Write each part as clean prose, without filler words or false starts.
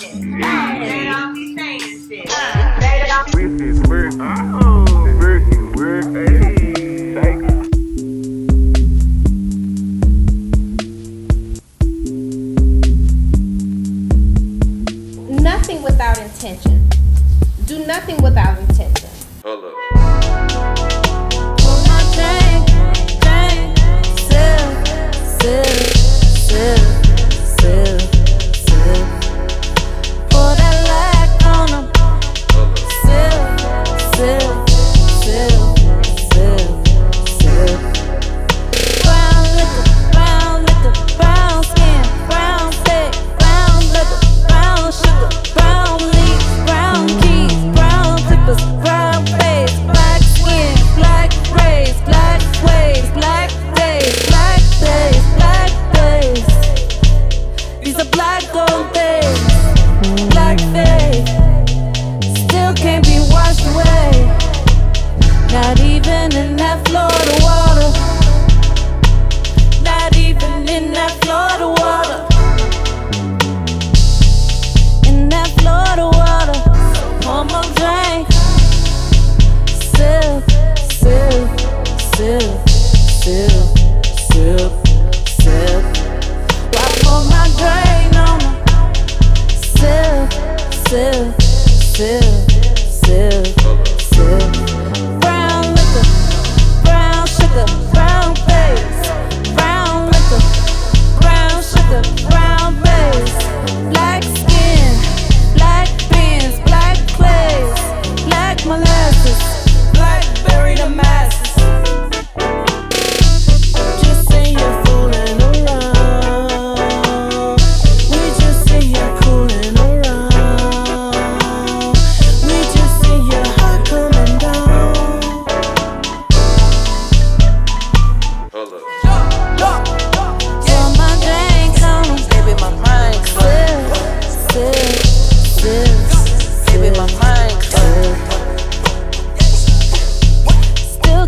this. They don't be saying shit. They don't be. This is work. Oh, work is work. Hey, thank you. Nothing without intention. Do nothing without intention. Hold up.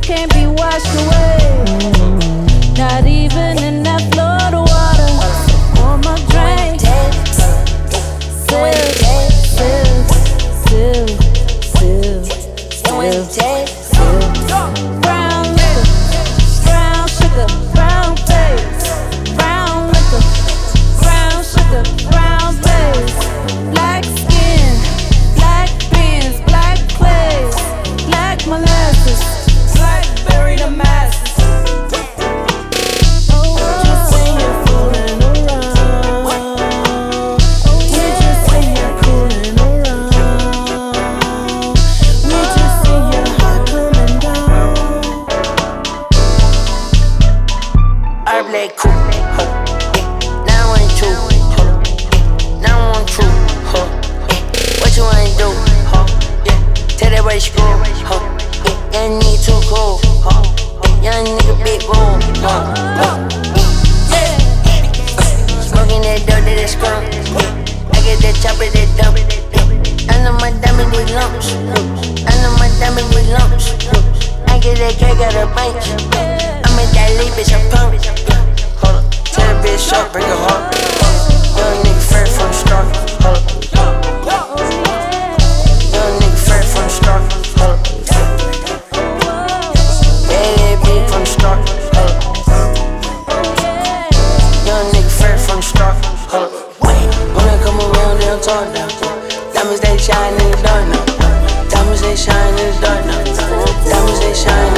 Can't be washed away, not even in that flood of water. On my drink, sip, brown sugar, brown face, brown liquor, brown sugar, brown face, black skin, black beans, black clays, black molasses. Diamonds they shine in the dark now. Diamonds they shine in the dark now. Diamonds they shine.